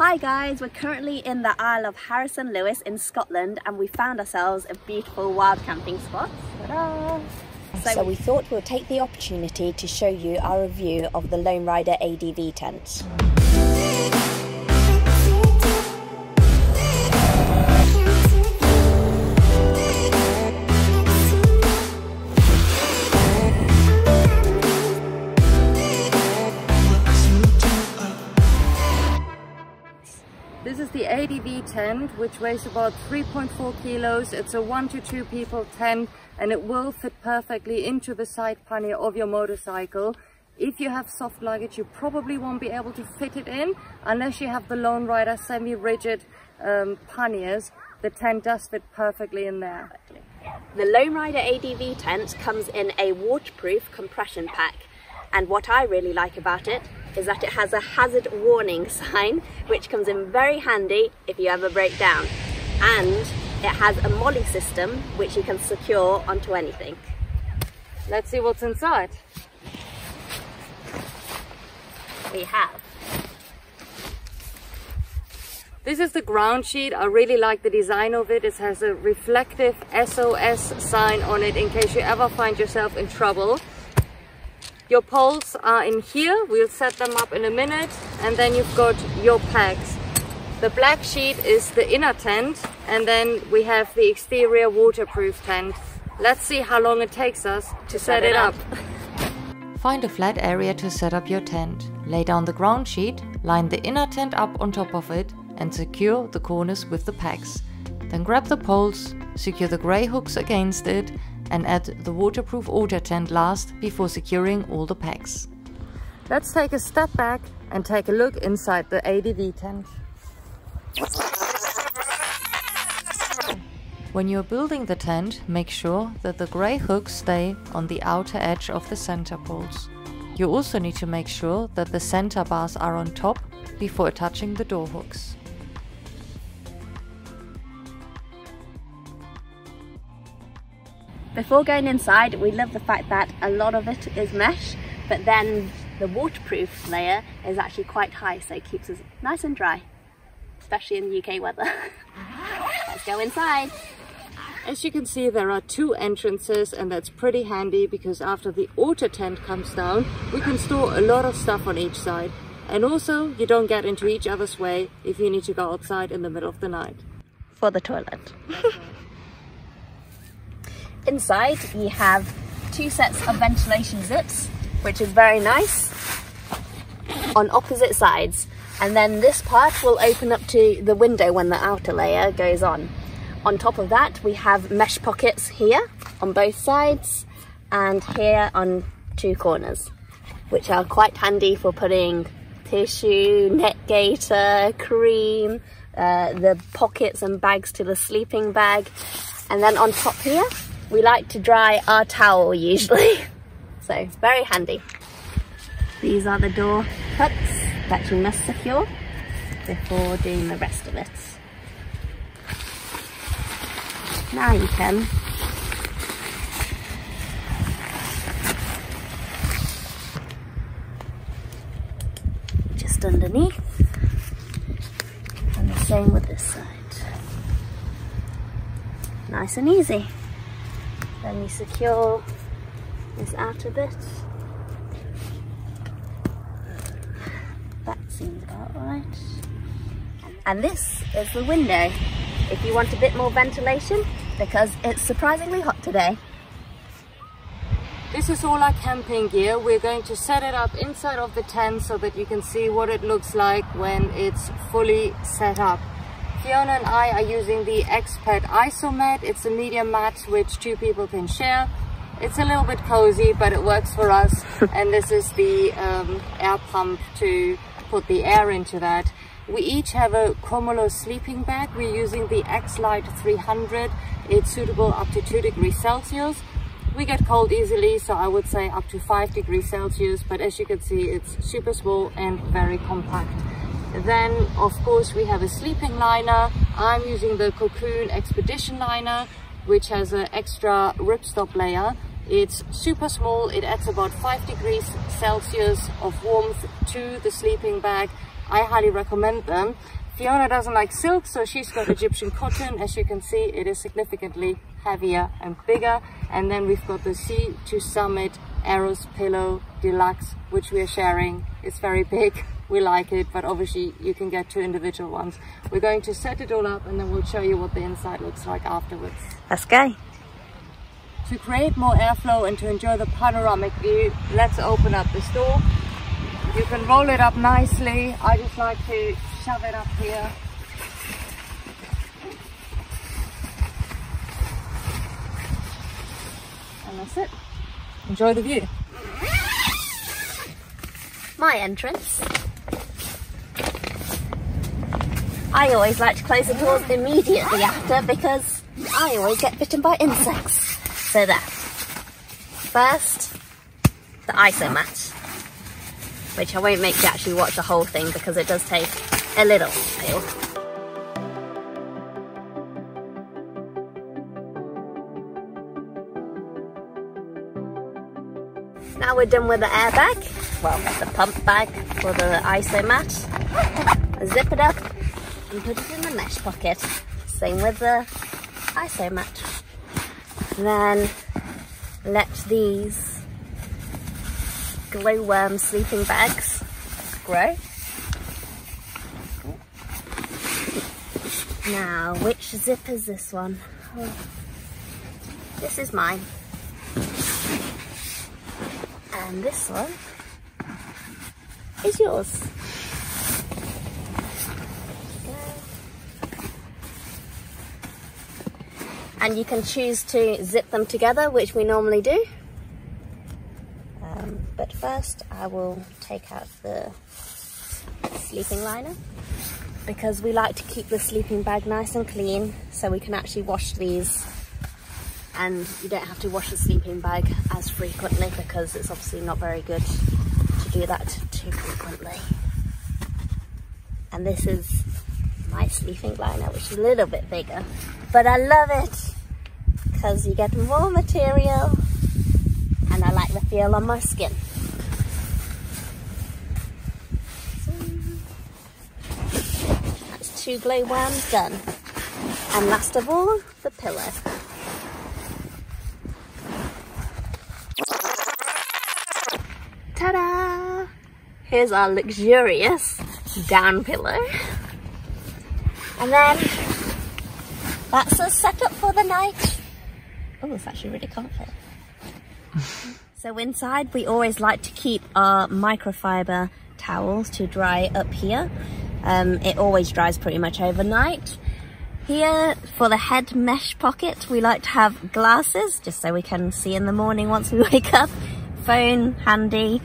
Hi guys, we're currently in the Isle of Harris and Lewis in Scotland and we found ourselves a beautiful wild camping spot. Ta-da! So we thought we'll take the opportunity to show you our review of the Lone Rider ADV tents. This is the ADV tent, which weighs about 3.4 kilos. It's a 1 to 2 people tent and it will fit perfectly into the side pannier of your motorcycle. If you have soft luggage, you probably won't be able to fit it in unless you have the Lone Rider semi-rigid panniers. The tent does fit perfectly in there. The Lone Rider ADV tent comes in a waterproof compression pack. And what I really like about it is that it has a hazard warning sign, which comes in very handy if you ever break down. And it has a MOLLE system, which you can secure onto anything. Let's see what's inside. We have. This is the ground sheet. I really like the design of it. It has a reflective SOS sign on it in case you ever find yourself in trouble. Your poles are in here, we'll set them up in a minute, and then you've got your pegs. The black sheet is the inner tent, and then we have the exterior waterproof tent. Let's see how long it takes us to set it up. Find a flat area to set up your tent. Lay down the ground sheet, line the inner tent up on top of it, and secure the corners with the pegs. Then grab the poles, secure the grey hooks against it, and add the waterproof outer tent last before securing all the pegs. Let's take a step back and take a look inside the ADV tent. When you're building the tent, make sure that the grey hooks stay on the outer edge of the center poles. You also need to make sure that the center bars are on top before attaching the door hooks. Before going inside, we love the fact that a lot of it is mesh, but then the waterproof layer is actually quite high, so it keeps us nice and dry, especially in the UK weather. Let's go inside. As you can see, there are two entrances, and that's pretty handy because after the outer tent comes down, we can store a lot of stuff on each side. And also, you don't get into each other's way if you need to go outside in the middle of the night. For the toilet. Inside you have two sets of ventilation zips, which is very nice, on opposite sides, and then this part will open up to the window when the outer layer goes on. On top of that we have mesh pockets here on both sides and here on two corners, which are quite handy for putting tissue, neck gaiter, cream, the pockets and bags to the sleeping bag. And then on top here we like to dry our towel usually, so very handy. These are the door hooks that you must secure before doing the rest of it. Now you can just underneath, and the same with this side. Nice and easy. Then you secure this outer bit. That seems about right. And this is the window, if you want a bit more ventilation, because it's surprisingly hot today. This is all our camping gear. We're going to set it up inside of the tent so that you can see what it looks like when it's fully set up. Fiona and I are using the Exped IsoMat. It's a media mat which two people can share. It's a little bit cozy, but it works for us. And this is the air pump to put the air into that. We each have a Cumulus sleeping bag. We're using the Xlite300. It's suitable up to 2°C. We get cold easily, so I would say up to 5°C. But as you can see, it's super small and very compact. Then, of course, we have a sleeping liner. I'm using the Cocoon Expedition liner, which has an extra ripstop layer. It's super small. It adds about 5°C of warmth to the sleeping bag. I highly recommend them. Fiona doesn't like silk, so she's got Egyptian cotton. As you can see, it is significantly heavier and bigger. And then we've got the Sea to Summit Aeros Pillow Deluxe, which we are sharing. It's very big, we like it, but obviously you can get two individual ones. We're going to set it all up and then we'll show you what the inside looks like afterwards. Let's go. To create more airflow and to enjoy the panoramic view, let's open up the door. You can roll it up nicely. I just like to shove it up here. And that's it. Enjoy the view. My entrance. I always like to close the doors immediately after because I always get bitten by insects. So there. First, the IsoMat, which I won't make you actually watch the whole thing because it does take a little while. Now we're done with the airbag, well, the pump bag for the IsoMat. Zip it up and put it in the mesh pocket. Same with the IsoMat. Then let these glowworm sleeping bags grow. Now, which zip is this one? Oh, this is mine. And this one is yours. And you can choose to zip them together, which we normally do. But first I will take out the sleeping liner because we like to keep the sleeping bag nice and clean so we can actually wash these, and you don't have to wash the sleeping bag as frequently because it's obviously not very good to do that too frequently. And this is my sleeping liner, which is a little bit bigger, but I love it because you get more material and I like the feel on my skin. That's two glowworms done. And last of all, the pillow. Ta-da! Here's our luxurious down pillow. And then that's us set up for the night. Oh, it's actually really comfy. So inside, we always like to keep our microfiber towels to dry up here. It always dries pretty much overnight. Here, for the head mesh pocket, we like to have glasses, just so we can see in the morning once we wake up. Phone, handy.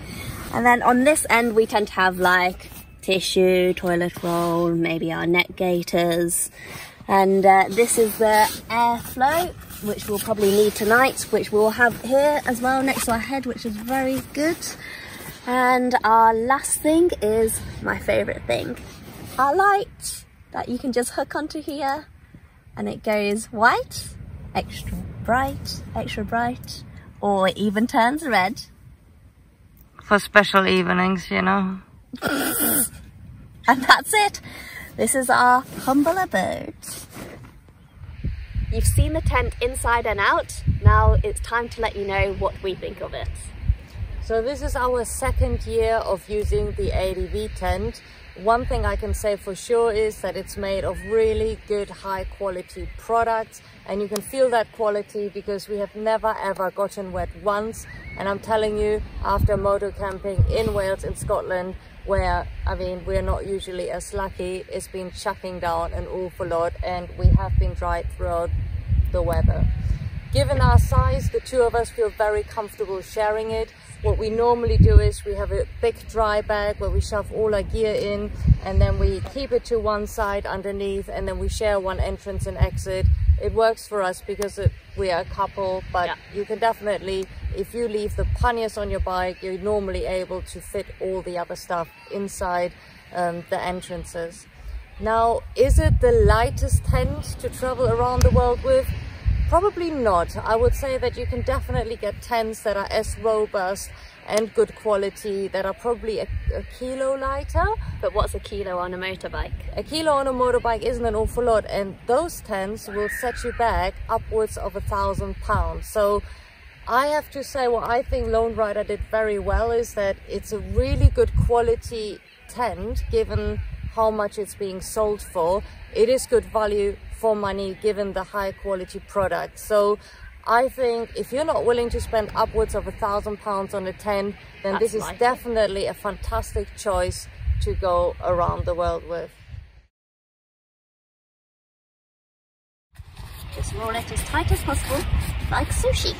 And then on this end, we tend to have like tissue, toilet roll, maybe our neck gaiters. And this is the airflow, which we'll probably need tonight, which we'll have here as well next to our head, which is very good. And our last thing is my favourite thing, our light that you can just hook onto here, and it goes white, extra bright, or it even turns red. For special evenings, you know. And that's it. This is our humble abode. You've seen the tent inside and out. Now it's time to let you know what we think of it. So this is our second year of using the ADV tent. One thing I can say for sure is that it's made of really good high quality products, and you can feel that quality because we have never ever gotten wet once. And I'm telling you, after motor camping in Wales and Scotland, where, I mean, we're not usually as lucky, it's been chucking down an awful lot and we have been dry throughout the weather. Given our size, the two of us feel very comfortable sharing it. What we normally do is we have a big dry bag where we shove all our gear in, and then we keep it to one side underneath, and then we share one entrance and exit. It works for us because we are a couple, but yeah, you can definitely, if you leave the panniers on your bike, you're normally able to fit all the other stuff inside the entrances. Now, is it the lightest tent to travel around the world with? Probably not. I would say that you can definitely get tents that are as robust and good quality that are probably a kilo lighter. But what's a kilo on a motorbike? A kilo on a motorbike isn't an awful lot, and those tents will set you back upwards of £1,000. So I have to say what I think Lone Rider did very well is that it's a really good quality tent given how much it's being sold for. It is good value for money given the high quality product. So I think if you're not willing to spend upwards of £1,000 on a tent, then this is definitely a fantastic choice to go around the world with. Just roll it as tight as possible, like sushi.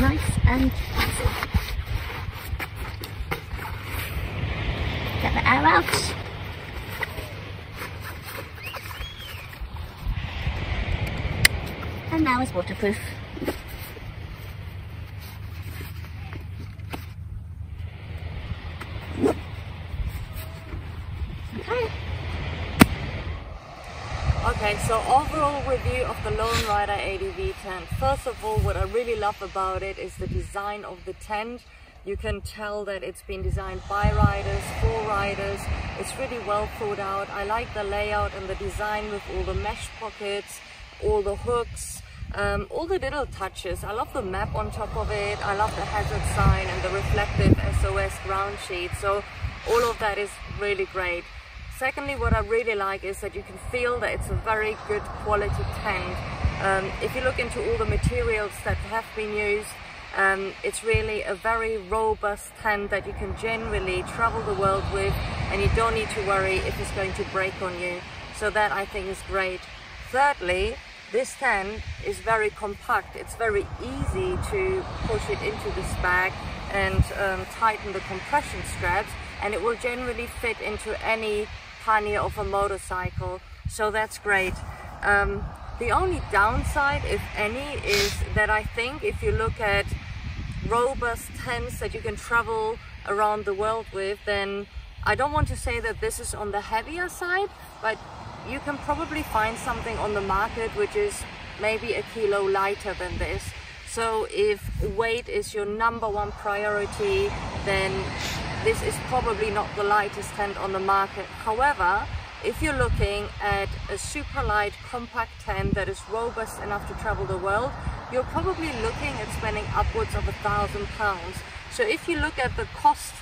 Nice and easy. Get the air out. And now it's waterproof. Okay, so overall review of the Lone Rider ADV tent. First of all, what I really love about it is the design of the tent. You can tell that it's been designed by riders, for riders. It's really well thought out. I like the layout and the design with all the mesh pockets, all the hooks, all the little touches. I love the map on top of it. I love the hazard sign and the reflective SOS ground sheet. So all of that is really great. Secondly, what I really like is that you can feel that it's a very good quality tent. If you look into all the materials that have been used, it's really a very robust tent that you can generally travel the world with, and you don't need to worry if it's going to break on you. So that I think is great. Thirdly, this tent is very compact. It's very easy to push it into this bag and tighten the compression straps, and it will generally fit into any pannier of a motorcycle, so that's great. The only downside, if any, is that I think if you look at robust tents that you can travel around the world with, then I don't want to say that this is on the heavier side, but you can probably find something on the market which is maybe a kilo lighter than this. So if weight is your number one priority, then this is probably not the lightest tent on the market. However, if you're looking at a super light compact tent that is robust enough to travel the world, you're probably looking at spending upwards of £1,000. So if you look at the cost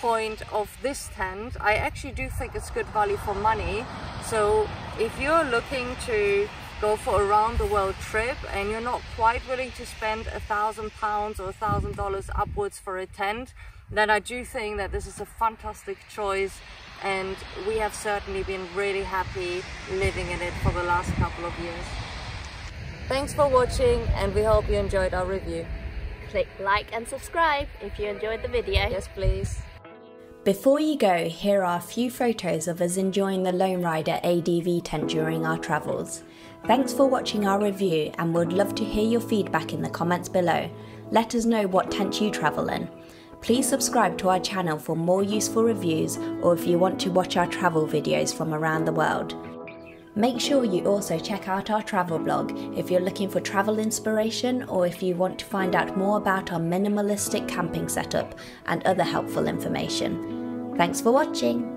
point of this tent, I actually do think it's good value for money. So if you're looking to go for a round the world trip and you're not quite willing to spend £1,000 or $1,000 upwards for a tent, then I do think that this is a fantastic choice, and we have certainly been really happy living in it for the last couple of years. Thanks for watching, and we hope you enjoyed our review. Click like and subscribe if you enjoyed the video. Yes, please. Before you go, here are a few photos of us enjoying the Lone Rider ADV tent during our travels. Thanks for watching our review, and we'd love to hear your feedback in the comments below. Let us know what tent you travel in. Please subscribe to our channel for more useful reviews, or if you want to watch our travel videos from around the world. Make sure you also check out our travel blog if you're looking for travel inspiration, or if you want to find out more about our minimalistic camping setup and other helpful information. Thanks for watching.